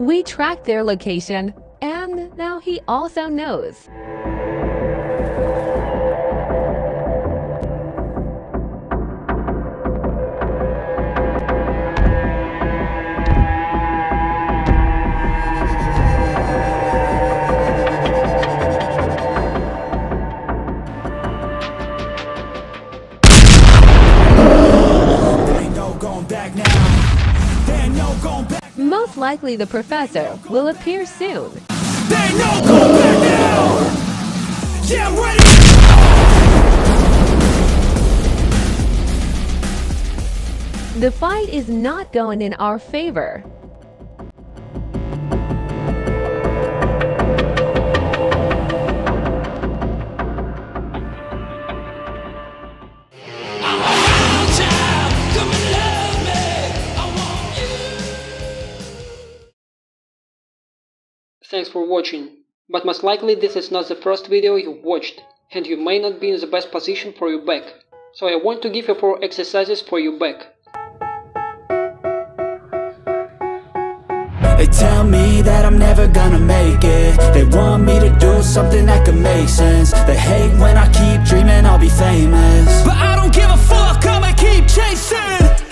We tracked their location, and now he also knows. Most likely the professor will appear soon. They know go back now! Yeah, ready! The fight is not going in our favor. Thanks for watching, but most likely this is not the first video you watched, and you may not be in the best position for your back, so I want to give you 4 exercises for your back. They tell me that I'm never gonna make it. They want me to do something that could make sense. They hate when I keep dreaming I'll be famous, but I don't give a fuck, I'ma keep chasing.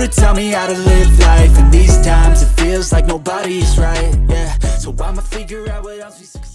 to tell me how to live life? And these times it feels like nobody's right, yeah. So I'ma figure out what else we succeed.